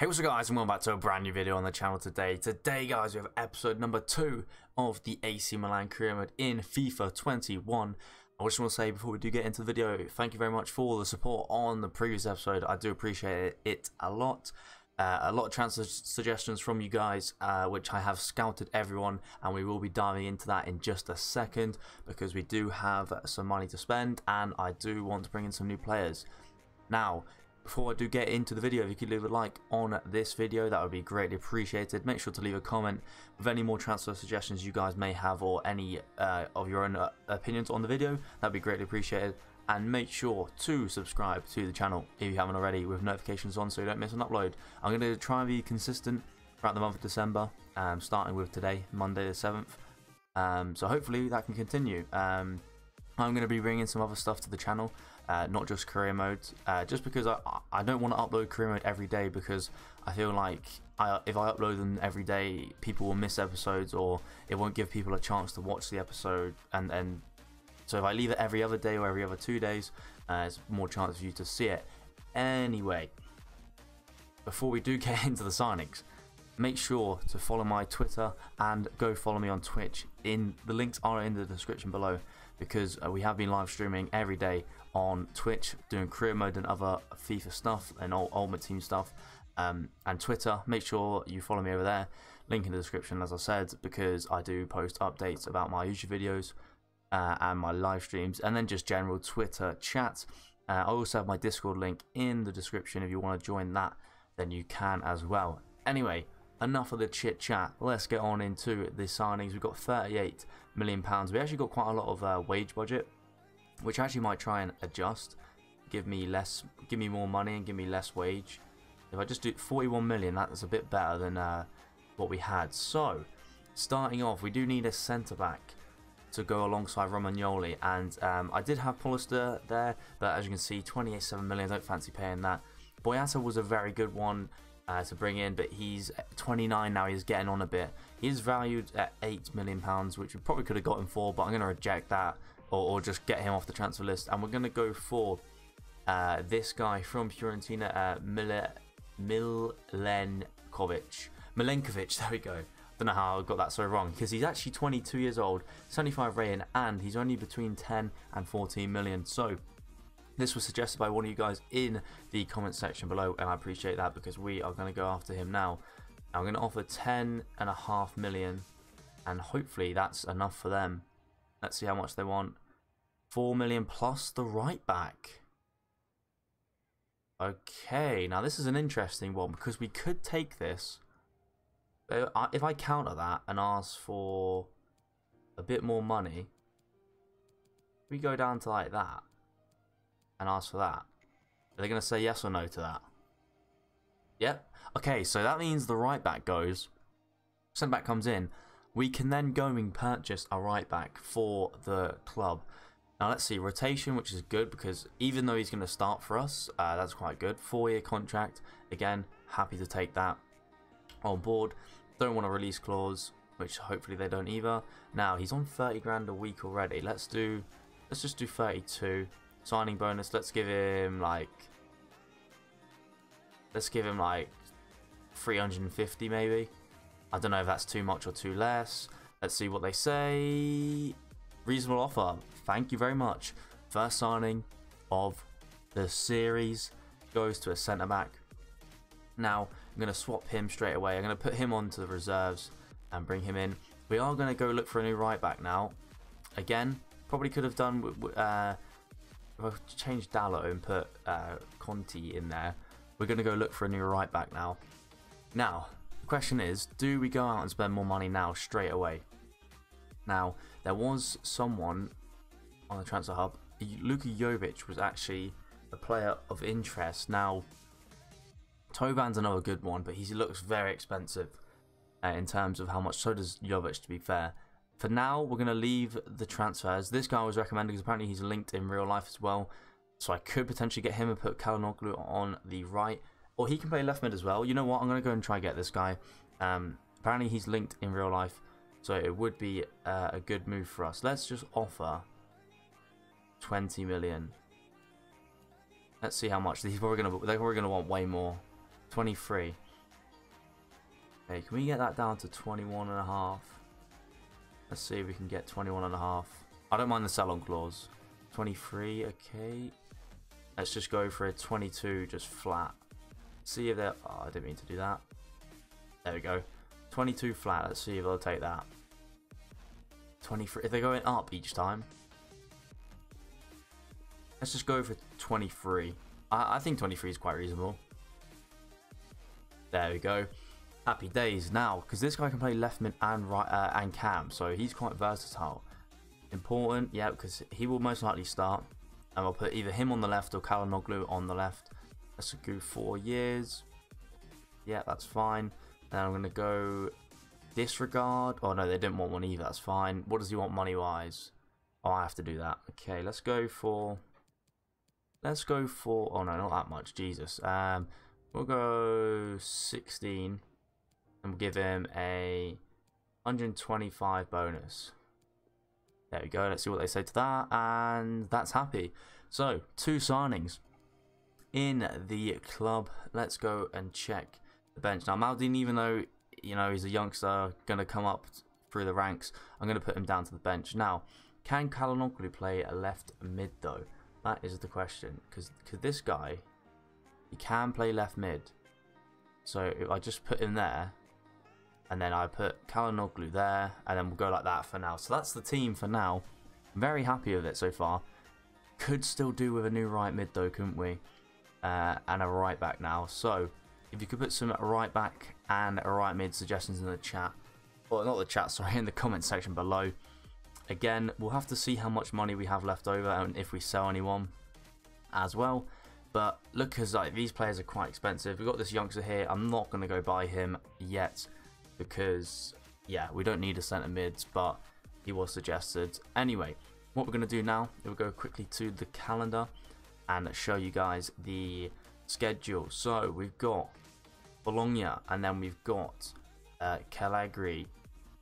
Hey, what's up guys, and welcome back to a brand new video on the channel today. Today guys, we have episode number 2 of the AC Milan career mode in FIFA 21. I just want to say before we do get into the video, thank you very much for all the support on the previous episode. I do appreciate it a lot. A lot of transfer suggestions from you guys, which I have scouted everyone, and we will be diving into that in just a second because we do have some money to spend and I do want to bring in some new players. Now, before I do get into the video, if you could leave a like on this video, that would be greatly appreciated. Make sure to leave a comment with any more transfer suggestions you guys may have or any of your own opinions on the video. That would be greatly appreciated. And make sure to subscribe to the channel if you haven't already, with notifications on so you don't miss an upload. I'm going to try and be consistent throughout the month of December, starting with today, Monday the 7th. So hopefully that can continue. I'm going to be bringing some other stuff to the channel, not just career modes, just because I don't want to upload career mode every day, because I feel like if I upload them every day, people will miss episodes, or it won't give people a chance to watch the episode. And so if I leave it every other day or every other 2 days, there's more chance for you to see it. Anyway, before we do get into the signings, make sure to follow my Twitter and go follow me on Twitch. The links are in the description below, because we have been live streaming every day on Twitch, doing career mode and other FIFA stuff and Ultimate Team stuff, and Twitter. Make sure you follow me over there, link in the description as I said, because I do post updates about my YouTube videos and my live streams, and then just general Twitter chat. I also have my Discord link in the description. If you want to join that, then you can as well. Anyway, enough of the chit chat, let's get on into the signings. We've got £38 million. We actually got quite a lot of wage budget, which I actually might try and adjust. Give me more money and give me less wage. If I just do £41 million, that's a bit better than what we had. So, starting off, we do need a centre-back to go alongside Romagnoli. And I did have Pollister there, but as you can see, £28.7 million, I don't fancy paying that. Boyata was a very good one to bring in, but he's 29 now, he's getting on a bit. He's valued at £8 million, which we probably could have got him for, but I'm going to reject that, or just get him off the transfer list. And we're going to go for this guy from Fiorentina, Milenkovic, there we go. Don't know how I got that so wrong, because he's actually 22 years old, 75 rating, and he's only between 10 and 14 million. So this was suggested by one of you guys in the comment section below, and I appreciate that, because we are going to go after him now. I'm going to offer £10.5 million, and hopefully that's enough for them. Let's see how much they want. £4 million plus the right back. Okay, now this is an interesting one, because we could take this. If I counter that and ask for a bit more money, we go down to like that and ask for that, are they going to say yes or no to that? Yep. Okay, so that means the right back goes, centre back comes in. We can then go and purchase a right back for the club. Now let's see, rotation, which is good, because even though he's going to start for us, that's quite good. 4-year contract, again, happy to take that on board. Don't want a release clause, which hopefully they don't either. Now he's on 30 grand a week already. Let's just do 32. Signing bonus, let's give him like 350 maybe. I don't know if that's too much or too less. Let's see what they say. Reasonable offer, thank you very much. First signing of the series goes to a centre back. Now I'm going to swap him straight away. I'm going to put him onto the reserves and bring him in. We are going to go look for a new right back now. Again, probably could have done if I change Dallot and put Conti in there. We're going to go look for a new right back now. Now the question is, do we go out and spend more money now straight away? Now there was someone on the transfer hub. Luka Jovic was actually a player of interest. Now Tovan's another good one, but he looks very expensive in terms of how much. So does Jovic, to be fair. For now, we're going to leave the transfers. This guy was recommended because apparently he's linked in real life as well. So I could potentially get him and put Kalinoglu on the right. Or he can play left mid as well. You know what? I'm going to go and try and get this guy. Apparently he's linked in real life. So it would be a good move for us. Let's just offer £20 million. Let's see how much. They're probably going to want way more. 23. Hey, can we get that down to 21.5? Let's see if we can get 21.5. I don't mind the sell-on clause. 23, okay. Let's just go for a 22, just flat. See if they're... Oh, I didn't mean to do that. There we go. 22 flat. Let's see if they'll take that. 23. If they're going up each time. Let's just go for 23. I think 23 is quite reasonable. There we go. Happy days now, because this guy can play left mid and right and cam, so he's quite versatile. Important, yeah, because he will most likely start, and I'll put either him on the left or Kalinoglu on the left. Let's go 4 years. Yeah, that's fine. Then I'm gonna go disregard. Oh no, they didn't want one either. That's fine. What does he want money wise? Oh, I have to do that. Okay, let's go for. Let's go for. Oh no, not that much. Jesus. We'll go 16, and we'll give him a 125 bonus. There we go. Let's see what they say to that, and that's happy. So 2 signings in the club. Let's go and check the bench now. Maldini, even though you know he's a youngster, gonna come up through the ranks. I'm gonna put him down to the bench now. Can Kalinoglu play a left mid though? That is the question, because this guy, he can play left mid. So I just put him there, and then I put Kalinoglu there, and then we'll go like that for now. So that's the team for now. I'm very happy with it so far. Could still do with a new right mid though, couldn't we? And a right back now. So if you could put some right back and a right mid suggestions in the chat, or not the chat, sorry, in the comment section below. Again, we'll have to see how much money we have left over and if we sell anyone as well. But look, because like these players are quite expensive. We've got this youngster here. I'm not going to go buy him yet because, yeah, we don't need a centre mids, but he was suggested. Anyway, what we're going to do now, we'll go quickly to the calendar and show you guys the schedule. So we've got Bologna, and then we've got Cagliari.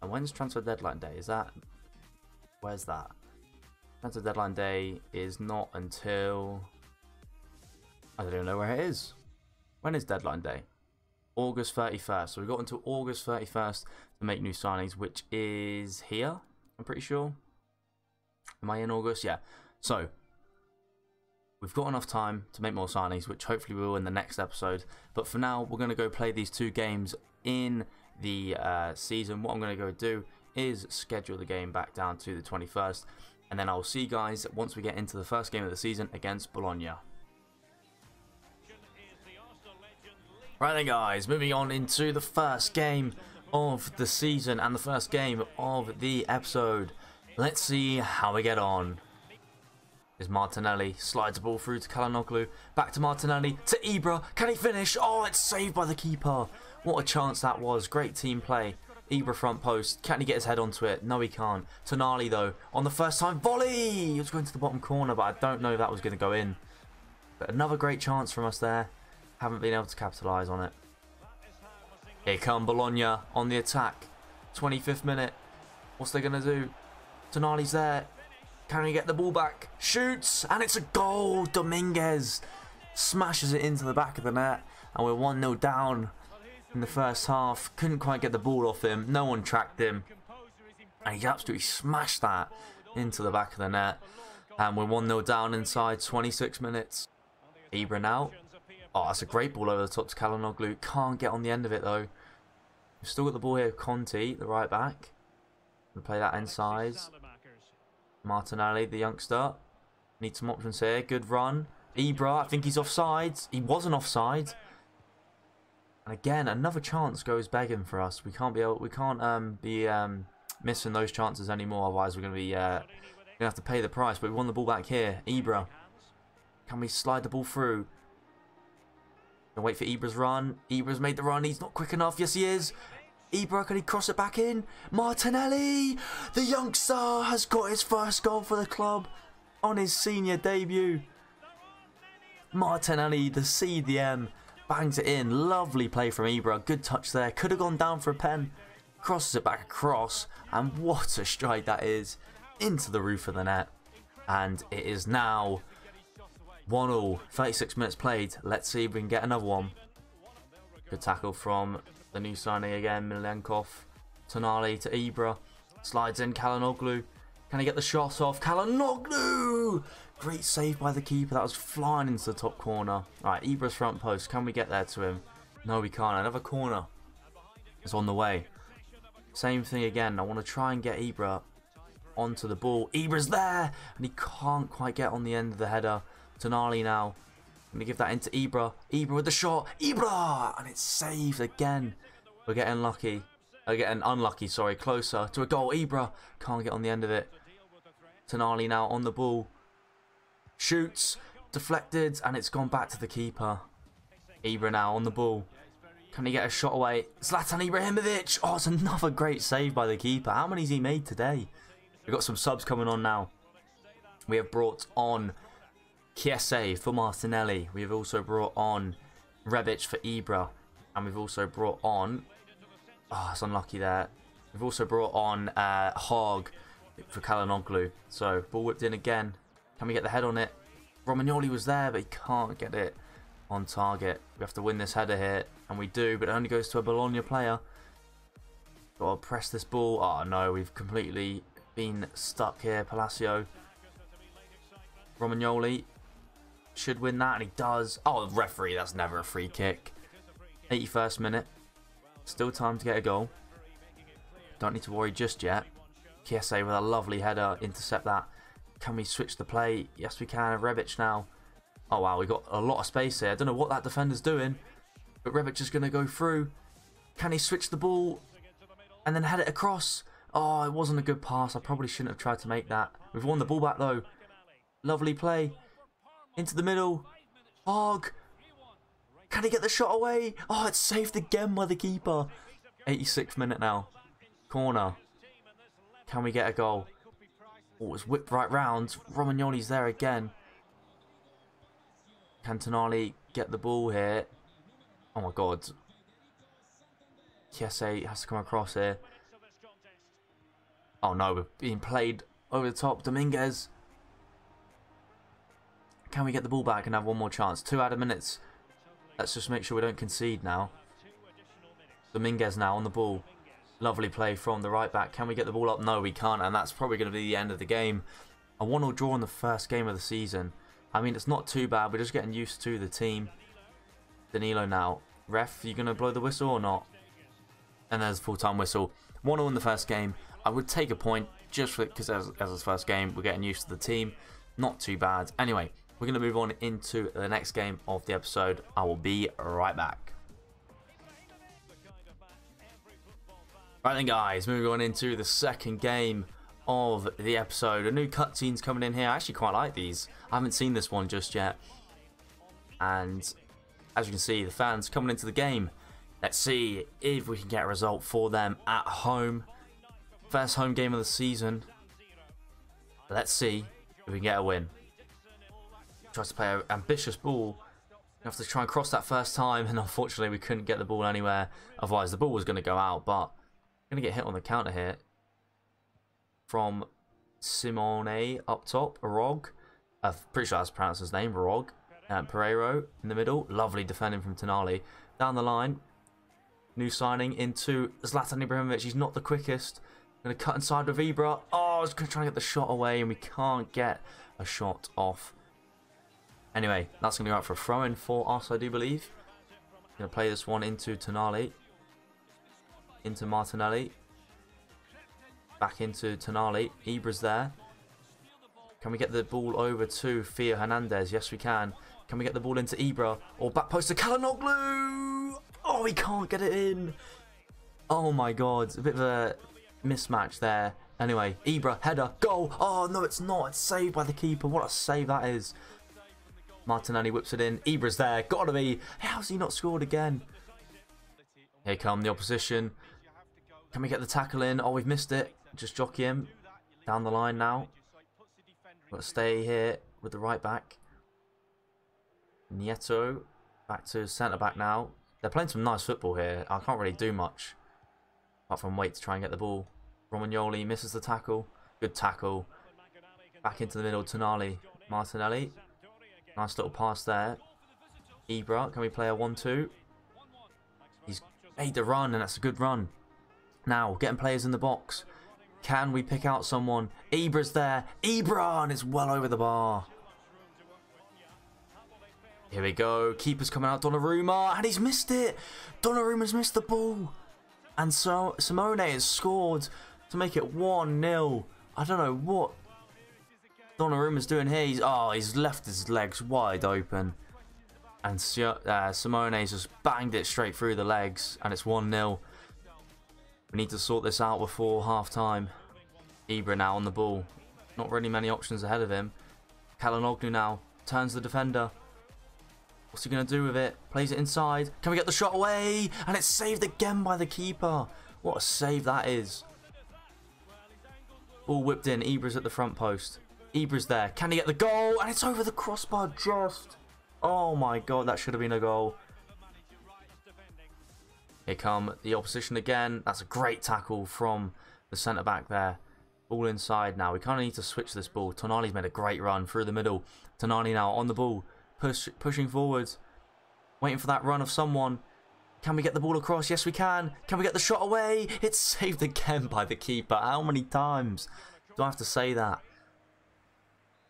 And when's transfer deadline day? Is that... Where's that? Transfer deadline day is not until... I don't even know where it is. When is deadline day? August 31st. So we've got until August 31st to make new signings, which is here, I'm pretty sure. Am I in August? Yeah. So we've got enough time to make more signings, which hopefully we will in the next episode. But for now, we're going to go play these 2 games in the season. What I'm going to go do is schedule the game back down to the 21st, and then I'll see you guys once we get into the first game of the season against Bologna. Right then guys, moving on into the first game of the season and the first game of the episode. Let's see how we get on. Is Martinelli, slides the ball through to Kalinoglu, back to Martinelli, to Ibra, can he finish? Oh, it's saved by the keeper. What a chance that was, great team play. Ibra front post, can he get his head onto it? No, he can't. Tonali though, on the first time, volley! It was going to the bottom corner, but I don't know if that was going to go in. But another great chance from us there. Haven't been able to capitalise on it. Here come Bologna on the attack. 25th minute. What's they going to do? Tonali's there. Can he get the ball back? Shoots, and it's a goal! Dominguez smashes it into the back of the net, and we're 1-0 down. In the first half, couldn't quite get the ball off him. No one tracked him, and he absolutely smashed that into the back of the net. And we're 1-0 down inside 26 minutes. Ibra now. Oh, that's a great ball over the top to Kalinoglu. Can't get on the end of it though. We've still got the ball here. Conti, the right back. We'll play that inside. Martinelli, the youngster. Need some options here. Good run. Ibra, I think he's offside. He wasn't offside. And again, another chance goes begging for us. We can't be missing those chances anymore. Otherwise, we're gonna have to pay the price. But we won the ball back here. Ibra, can we slide the ball through? And wait for Ibra's run. Ibra's made the run. He's not quick enough. Yes, he is. Ibra, can he cross it back in? Martinelli, the youngster, has got his first goal for the club on his senior debut. Martinelli, the CDM. Bangs it in. Lovely play from Ibra. Good touch there. Could have gone down for a pen. Crosses it back across. And what a strike that is. Into the roof of the net. And it is now 1-0. 36 minutes played. Let's see if we can get another one. Good tackle from The new signing again, Milenkovic. Tonali to Ibra. Slides in Kalinoglu. Can he get the shot off? Kalinoglu! Great save by the keeper. That was flying into the top corner. Alright, Ibra's front post. Can we get there to him? No, we can't. Another corner is on the way. Same thing again. I want to try and get Ibra onto the ball. Ibra's there! And he can't quite get on the end of the header. Tonali now. Let me give that into Ibra. Ibra with the shot. Ibra! And it's saved again. We're getting lucky. Getting unlucky, sorry, closer to a goal. Ibra can't get on the end of it. Tonali now on the ball. Shoots, deflected, and it's gone back to the keeper. Ibra now on the ball. Can he get a shot away? Zlatan Ibrahimovic. Oh, it's another great save by the keeper. How many's he made today? We've got some subs coming on now. We have brought on Chiesa for Martinelli. We have also brought on Rebic for Ibra. And we've also brought on... oh, it's unlucky there. We've also brought on Hogg for Kalinoglu. So, ball whipped in again. Can we get the head on it? Romagnoli was there, but he can't get it on target. We have to win this header here. And we do, but it only goes to a Bologna player. Got to press this ball. Oh, no, we've completely been stuck here. Palacio. Romagnoli should win that, and he does. Oh, referee, that's never a free kick. 81st minute. Still time to get a goal. Don't need to worry just yet. Chiesa with a lovely header. Intercept that. Can we switch the play? Yes, we can. Rebic now. Oh, wow. We got a lot of space here. I don't know what that defender's doing. But Rebic is going to go through. Can he switch the ball and then head it across? Oh, it wasn't a good pass. I probably shouldn't have tried to make that. We've won the ball back, though. Lovely play. Into the middle. Hogg. Can he get the shot away? Oh, it's saved again by the keeper. 86th minute now. Corner. Can we get a goal? Oh, it's whipped right round. Romagnoli's there again. Can Tonali get the ball here? Oh, my God. Chiesa has to come across here. Oh, no. We're being played over the top. Dominguez. Can we get the ball back and have one more chance? 2 minutes. Let's just make sure we don't concede now. Dominguez now on the ball. Lovely play from the right back. Can we get the ball up? No, we can't. And that's probably going to be the end of the game. A 1-1 draw in the first game of the season. I mean, it's not too bad. We're just getting used to the team. Danilo now. Ref, are you going to blow the whistle or not? And there's a full-time whistle. 1-1 in the first game. I would take a point just because as his first game, we're getting used to the team. Not too bad. Anyway. We're going to move on into the next game of the episode. I will be right back. Right then, guys. Moving on into the second game of the episode. A new cutscene's coming in here. I actually quite like these. I haven't seen this one just yet. And as you can see, the fans coming into the game. Let's see if we can get a result for them at home. First home game of the season. Let's see if we can get a win. Tries to play an ambitious ball. You have to try and cross that first time, and unfortunately we couldn't get the ball anywhere. Otherwise the ball was going to go out, but going to get hit on the counter here from Simone up top. Rog, I'm pretty sure that's pronounced his name. Rog and Pereiro in the middle. Lovely defending from Tonali. Down the line, new signing into Zlatan Ibrahimovic. He's not the quickest. Going to cut inside with Ibra. Oh, I was going to try and get the shot away, and we can't get a shot off. Anyway, that's going to go out for a throw-in for us, I do believe. Going to play this one into Tonali. Into Martinelli. Back into Tonali. Ibra's there. Can we get the ball over to Fio Hernandez? Yes, we can. Can we get the ball into Ibra? Or back post to Kalinoglu! Oh, he can't get it in! Oh my God, a bit of a mismatch there. Anyway, Ibra, header, goal! Oh no, it's not. It's saved by the keeper. What a save that is. Martinelli whips it in. Ibra's there. Gotta be. How's he not scored again? Here come the opposition. Can we get the tackle in? Oh, we've missed it. Just jockey him. Down the line now. Got to stay here with the right back. Nieto. Back to centre back now. They're playing some nice football here. I can't really do much. Apart from wait to try and get the ball. Romagnoli misses the tackle. Good tackle. Back into the middle. Tonali. Martinelli. Nice little pass there. Ibra, can we play a 1-2? He's made the run, and that's a good run. Now, getting players in the box. Can we pick out someone? Ibra's there. Ibra, and it's well over the bar. Here we go. Keeper's coming out. Donnarumma, and he's missed it. Donnarumma's missed the ball. And so Simone has scored to make it 1-0. I don't know what Donnarumma's doing here. He's left his legs wide open. And Simone's just banged it straight through the legs. And it's 1-0. We need to sort this out before half-time. Ibra now on the ball. Not really many options ahead of him. Kalinoglu now turns the defender. What's he going to do with it? Plays it inside. Can we get the shot away? And it's saved again by the keeper. What a save that is. Ball whipped in. Ibra's at the front post. Ibra's there. Can he get the goal? And it's over the crossbar just. Oh my god, that should have been a goal. Here come the opposition again. That's a great tackle from the centre-back there. Ball inside now. We kind of need to switch this ball. Tonali's made a great run through the middle. Tonali now on the ball. Pushing forwards. Waiting for that run of someone. Can we get the ball across? Yes, we can. Can we get the shot away? It's saved again by the keeper. How many times do I have to say that?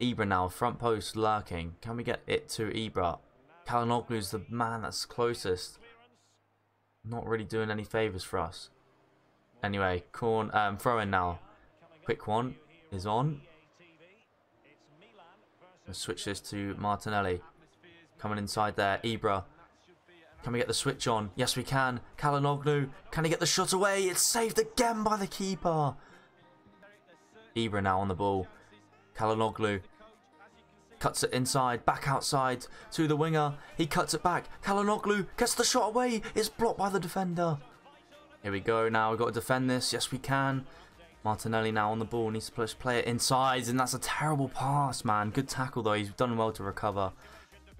Ibra now. Front post lurking. Can we get it to Ibra? Kalinoglu's the man that's closest. Not really doing any favours for us. Anyway, throw in now. Quick one is on. Let's switch this to Martinelli. Coming inside there. Ibra. Can we get the switch on? Yes, we can. Kalinoglu. Can he get the shot away? It's saved again by the keeper. Ibra now on the ball. Kalinoglu. Cuts it inside, back outside to the winger. He cuts it back. Kalinoglu gets the shot away. It's blocked by the defender. Here we go now. We've got to defend this. Yes, we can. Martinelli now on the ball. Needs to play it inside. And that's a terrible pass, man. Good tackle, though. He's done well to recover.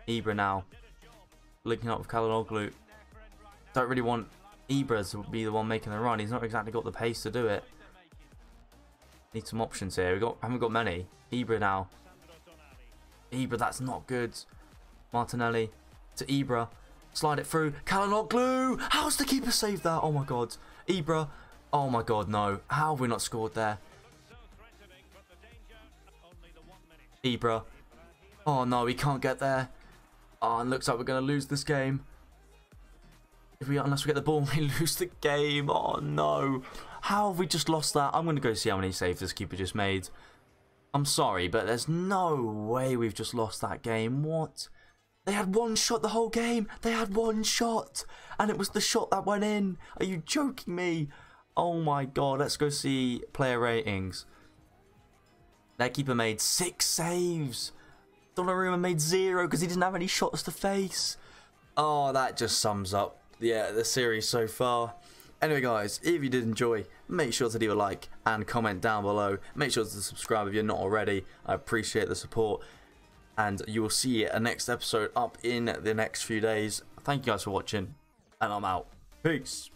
Ibra now. Linking up with Kalinoglu. Don't really want Ibra to be the one making the run. He's not exactly got the pace to do it. Need some options here. Haven't got many. Ibra now. Ibra, that's not good. Martinelli to Ibra. Slide it through. Kalinoglu! How's the keeper saved that? Oh my god. Ibra. Oh my god, no. How have we not scored there? Ibra. Oh no, he can't get there. Oh, and looks like we're going to lose this game. Unless we get the ball, we lose the game. Oh no. How have we just lost that? I'm going to go see how many saves this keeper just made. I'm sorry, but there's no way we've just lost that game. What? They had one shot the whole game. They had one shot. And it was the shot that went in. Are you joking me? Oh my god. Let's go see player ratings. Their keeper made 6 saves. Donnarumma made 0 because he didn't have any shots to face. Oh, that just sums up the series so far. Anyway guys, if you did enjoy, make sure to leave a like and comment down below. Make sure to subscribe if you're not already. I appreciate the support. And you will see a next episode up in the next few days. Thank you guys for watching. And I'm out. Peace.